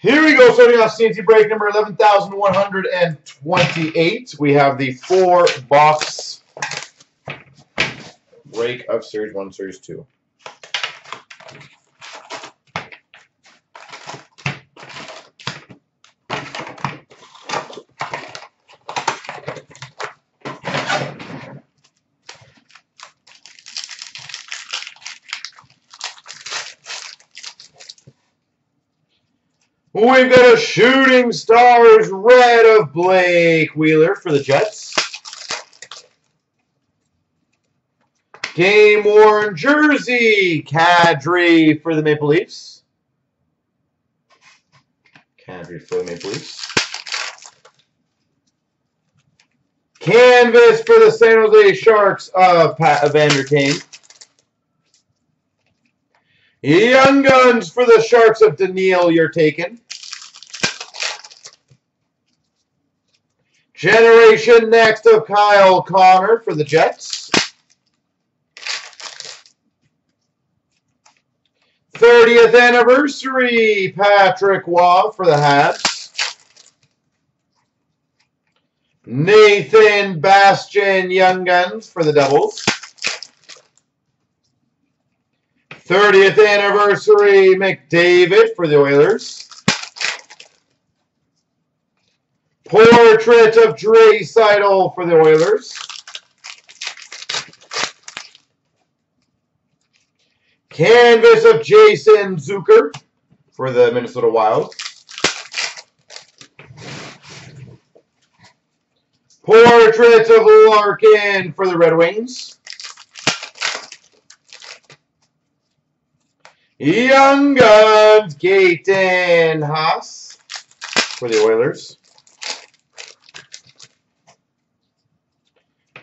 Here we go, starting off CNC break number 11,128. We have the 4-box break of Series 1, Series 2. We've got a Shooting Stars red of Blake Wheeler for the Jets. Game-worn jersey, Kadri for the Maple Leafs. Kadri for the Maple Leafs. Canvas for the San Jose Sharks of Evander Kane. Young Guns for the Sharks of Daniil, you're taken. Generation Next of Kyle Connor for the Jets. 30th Anniversary Patrick Waugh for the Habs. Nathan Bastian Young Guns for the Devils. 30th Anniversary McDavid for the Oilers. Portrait of Dre Seidel for the Oilers. Canvas of Jason Zucker for the Minnesota Wild. Portrait of Larkin for the Red Wings. Young Guns Gaten Haas for the Oilers.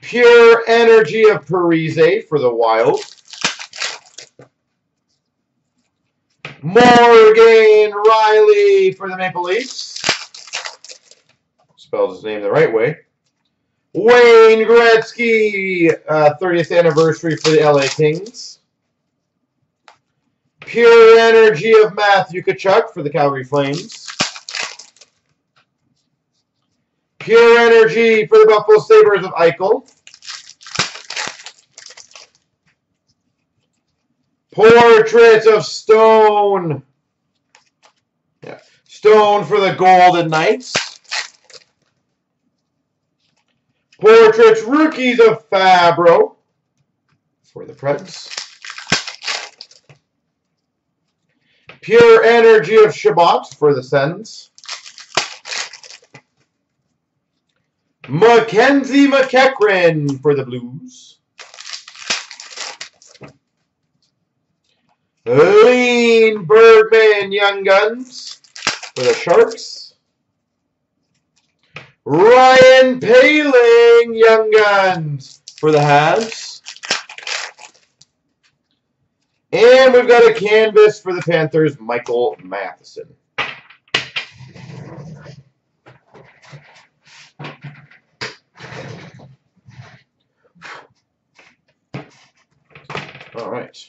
Pure Energy of Parise for the Wild. Morgan Rielly for the Maple Leafs. Spells his name the right way. Wayne Gretzky, 30th Anniversary for the LA Kings. Pure Energy of Matthew Tkachuk for the Calgary Flames. Pure Energy for the Buffalo Sabres of Eichel. Portrait of Stone. Yeah. Stone for the Golden Knights. Portraits Rookies of Fabro for the Preds. Pure Energy of Shabbat for the Sens. Mackenzie McEachrin for the Blues. Lean Bergman Young Guns for the Sharks. Ryan Poehling Young Guns for the Habs. And we've got a canvas for the Panthers, Michael Matheson. All right.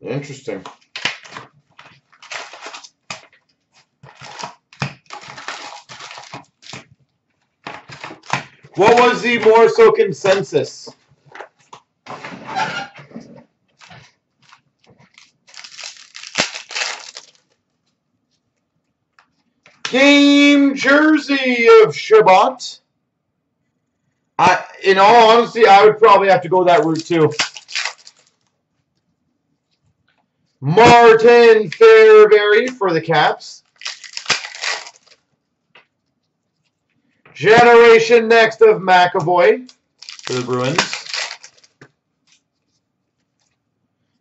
Interesting. What was the more so consensus? Game jersey of Shabbat. In all honesty, I would probably have to go that route too. Martin Fairberry for the Caps. Generation Next of McAvoy for the Bruins.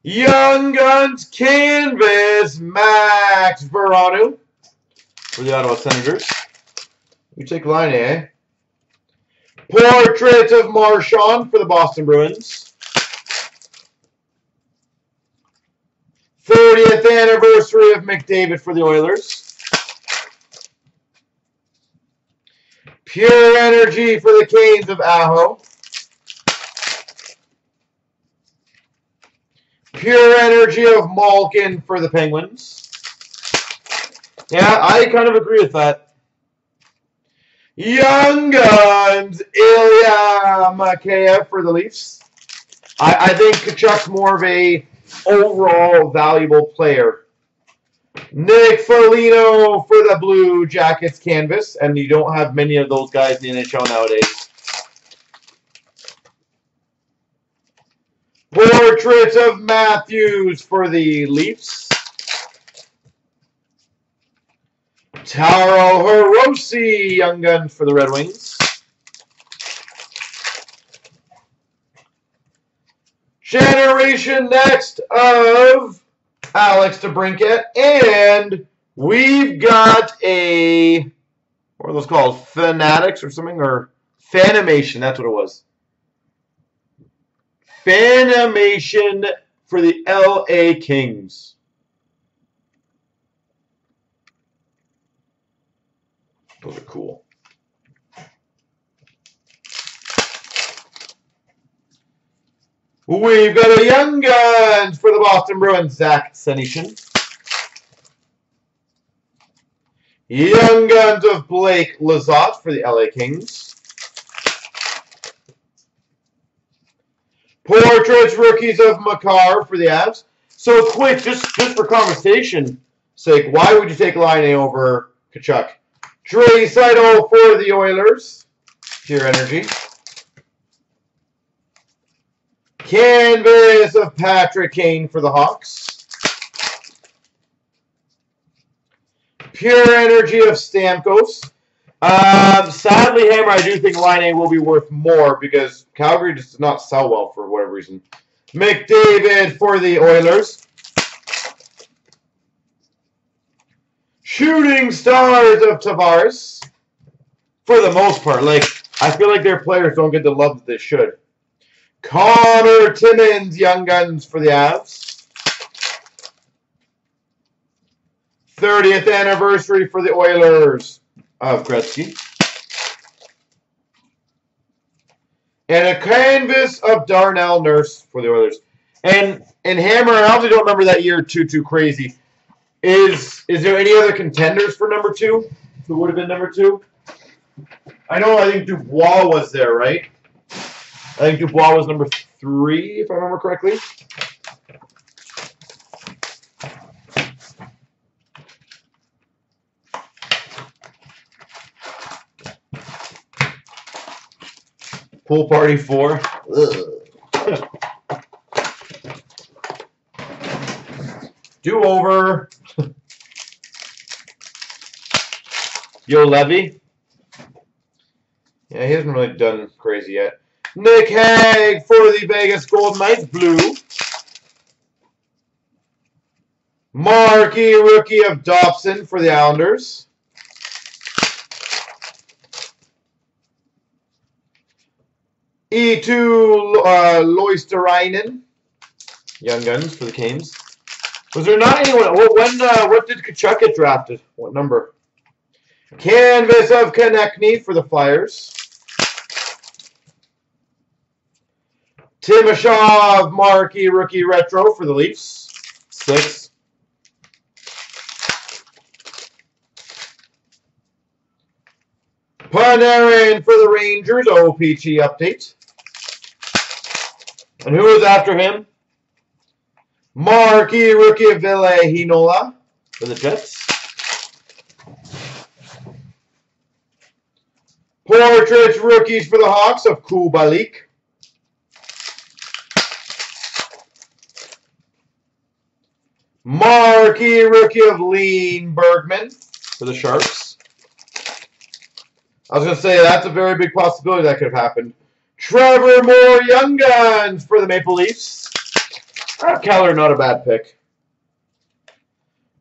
Young Guns Canvas Max Verano for the Ottawa Senators. You take line A. Eh? Portrait of Marchand for the Boston Bruins. 30th Anniversary of McDavid for the Oilers. Pure Energy for the Canes of Aho. Pure energy of Malkin for the Penguins. Yeah, I kind of agree with that. Young Guns, Ilya Mikheyev for the Leafs. I think Kachuk's more of a overall valuable player. Nick Foligno for the Blue Jackets canvas, and you don't have many of those guys in the NHL nowadays. Portraits of Matthews for the Leafs. Taro Hirose, Young Gun for the Red Wings. Generation Next of Alex DeBrincat, and we've got a, what are those called, Fanatics or something, or Fanimation, that's what it was. Fanimation for the LA Kings. Those are cool. We've got a Young Guns for the Boston Bruins, Zach Senishin. Young Guns of Blake Lizotte for the LA Kings. Portraits Rookies of Makar for the Avs. So quick, just for conversation's sake, why would you take Line A over Kachuk? Dre Seidel for the Oilers. Pure energy. Canvas of Patrick Kane for the Hawks. Pure energy of Stamkos. Sadly, Hammer, I do think Line A will be worth more because Calgary just does not sell well for whatever reason. McDavid for the Oilers. Shooting Stars of Tavares. For the most part, like, I feel like their players don't get the love that they should. Connor Timmins, Young Guns for the Avs. 30th anniversary for the Oilers of Gretzky. And a canvas of Darnell Nurse for the Oilers. And Hammer, I obviously don't remember that year too crazy. Is there any other contenders for number two? Who would have been number two? I think Dubois was there, right? I think Dubois was number three, if I remember correctly. Pool party 4. Do over. Yo, Levy. Yeah, he hasn't really done crazy yet. Nick Hag for the Vegas Golden Knights, blue. Marquee Rookie of Dobson for the Islanders. E2 Loisterainen, Young Guns for the Canes. Was there not anyone? What did Kachuk get drafted? What number? Canvas of Konechny for the Flyers. Timashov, Marquee Rookie Retro for the Leafs, 6. Panarin for the Rangers, OPG update. And who is after him? Marquee Rookie of Ville Hinola for the Jets. Portraits Rookies for the Hawks of Kubalik. Marquee Rookie of Lean Bergman for the Sharks. I was going to say, that's a very big possibility that could have happened. Trevor Moore, Young Guns for the Maple Leafs. Keller, not a bad pick.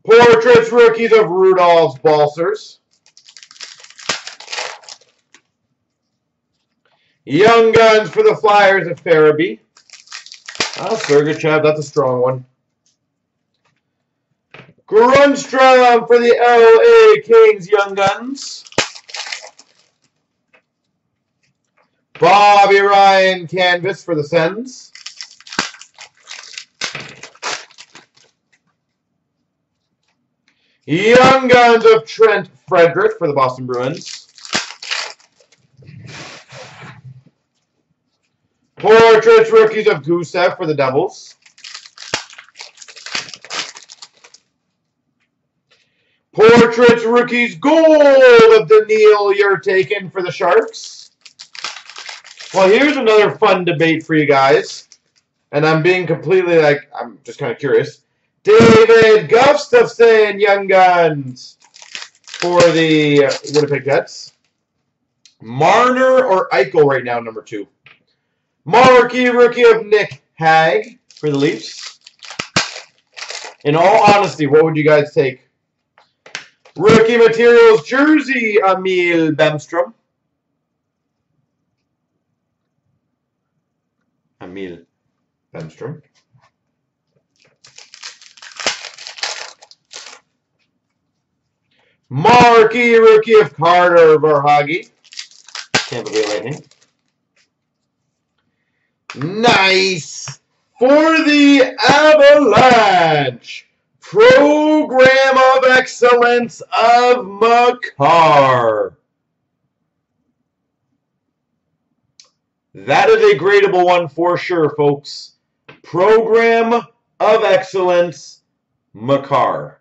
Portraits Rookies of Rudolph's Balsers. Young Guns for the Flyers of Farabee. Sergachev, that's a strong one. Grunstrom for the LA Kings, Young Guns. Bobby Ryan, canvas for the Sens. Young Guns of Trent Frederick for the Boston Bruins. Portraits Rookies of Gusev for the Devils. Portraits Rookies Gold of Daniil Yertakin for the Sharks. Well, here's another fun debate for you guys. And I'm being completely, like, I'm just kind of curious. David Gustafson, Young Guns for the Winnipeg Jets. Marner or Eichel right now, number 2. Marquee Rookie of Nick Hag for the Leafs. In all honesty, what would you guys take? Rookie Materials Jersey, Emil Bemstrom. Emil Bemstrom. Marquee Rookie of Carter Verhaeghe. Tampa Bay Lightning. Nice. For the Avalanche, Program of Excellence of Makar. That is a gradable one for sure, folks. Program of Excellence, Makar.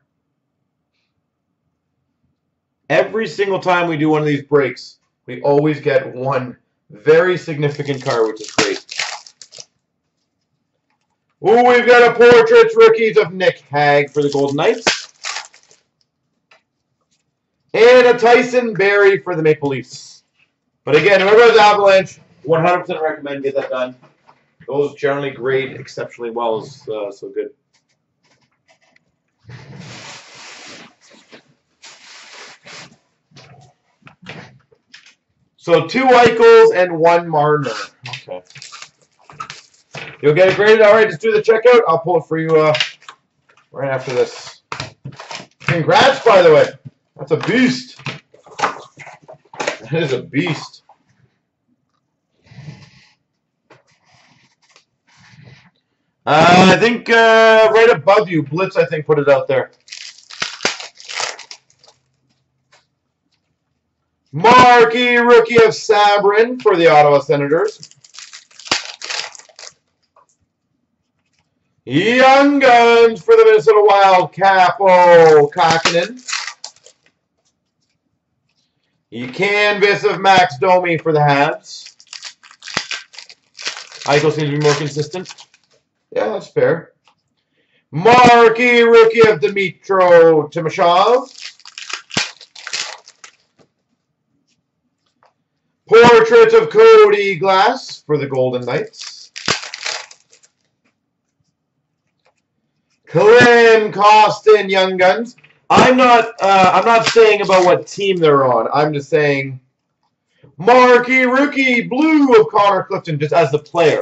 Every single time we do one of these breaks, we always get one very significant card, which is great. Ooh, we've got a Portraits Rookies of Nick Hag for the Golden Knights. And a Tyson Berry for the Maple Leafs. But again, whoever has Avalanche, 100% recommend get that done. Those generally grade exceptionally well, so good. So 2 Eichels and 1 Marner. Okay. You'll get it graded. All right, just do the checkout. I'll pull it for you right after this. Congrats, by the way. That's a beast. That is a beast. I think right above you, Blitz, I think, put it out there. Marquee Rookie of Sabrin for the Ottawa Senators. Young Guns for the Minnesota Wild, Capo Kakinen. Canvas of Max Domi for the Habs. Eichel seems to be more consistent. Yeah, that's fair. Marquee Rookie of Dmytro Timashov. Portraits of Cody Glass for the Golden Knights. Clem Costin, Young Guns. I'm not saying about what team they're on. I'm just saying Marquee Rookie Blue of Connor Clifton just as the player.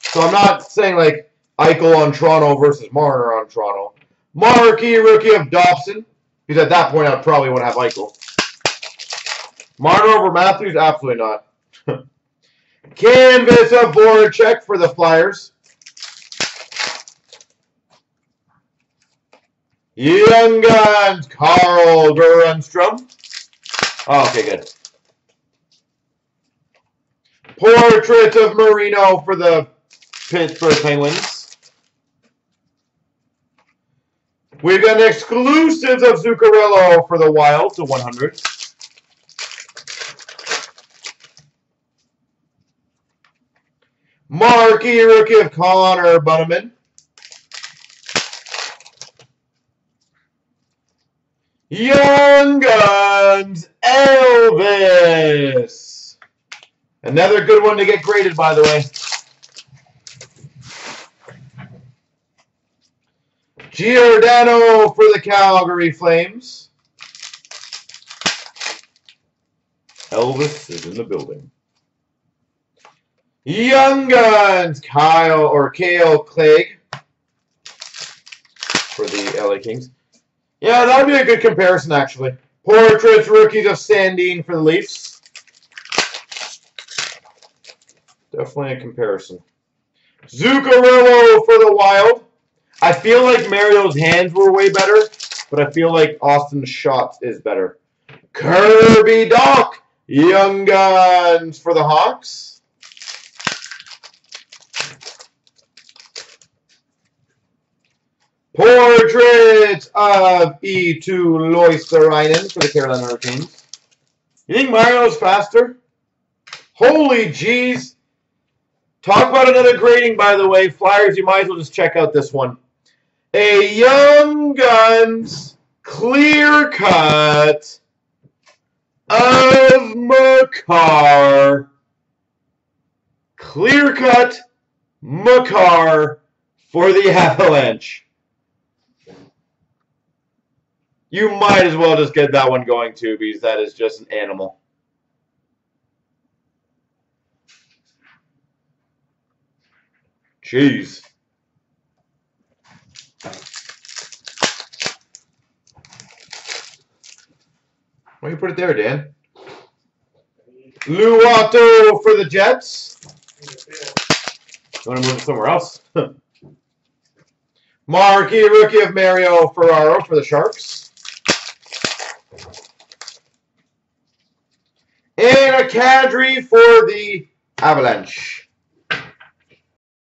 So I'm not saying like Eichel on Toronto versus Marner on Toronto. Marquee Rookie of Dobson. Because at that point I probably would have Eichel. Marner over Matthews? Absolutely not. Canvas of Voracek for the Flyers. Young Guns, Carl Grunstrom. Oh, okay, good. Portrait of Marino for the Pittsburgh Penguins. We've got an exclusive of Zuccarello for the Wild to 100. Marquee Rookie of Connor Bunneman. Young Guns, Elvis. Another good one to get graded, by the way. Giordano for the Calgary Flames. Elvis is in the building. Young Guns, Cale Clegg for the LA Kings. Yeah, that would be a good comparison, actually. Portraits Rookies of Sandin for the Leafs. Definitely a comparison. Zuccarello for the Wild. I feel like Mario's hands were way better, but I feel like Austin's shots is better. Kirby Doc, Young Guns for the Hawks. Portraits of E2 Loisterainen for the Carolina Hurricanes. You think Mario's faster? Holy jeez. Talk about another grading, by the way. Flyers, you might as well just check out this one. A Young Guns clear cut of Makar. Clear cut Makar for the Avalanche. You might as well just get that one going, too, because that is just an animal. Jeez. Why you put it there, Dan? Luotto for the Jets. You want to move it somewhere else? Marquee Rookie of Mario Ferraro for the Sharks. And a Kadri for the Avalanche.